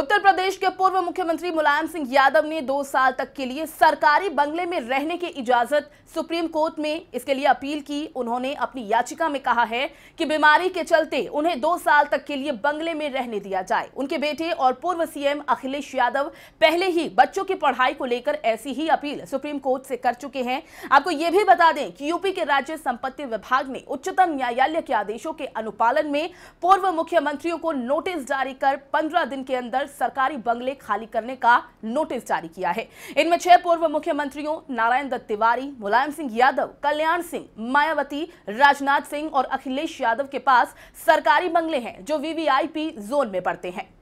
उत्तर प्रदेश के पूर्व मुख्यमंत्री मुलायम सिंह यादव ने 2 साल तक के लिए सरकारी बंगले में रहने की इजाजत सुप्रीम कोर्ट में इसके लिए अपील की। उन्होंने अपनी याचिका में कहा है कि बीमारी के चलते उन्हें 2 साल तक के लिए बंगले में रहने दिया जाए। उनके बेटे और पूर्व सीएम अखिलेश यादव पहले ही बच्चों की पढ़ाई को लेकर ऐसी ही अपील सुप्रीम कोर्ट से कर चुके हैं। आपको ये भी बता दें कि यूपी के राज्य संपत्ति विभाग ने उच्चतम न्यायालय के आदेशों के अनुपालन में पूर्व मुख्यमंत्रियों को नोटिस जारी कर 15 दिन के अंदर सरकारी बंगले खाली करने का नोटिस जारी किया है। इनमें 6 पूर्व मुख्यमंत्रियों नारायण दत्त तिवारी, मुलायम सिंह यादव, कल्याण सिंह, मायावती, राजनाथ सिंह और अखिलेश यादव के पास सरकारी बंगले हैं जो वीवीआईपी जोन में पड़ते हैं।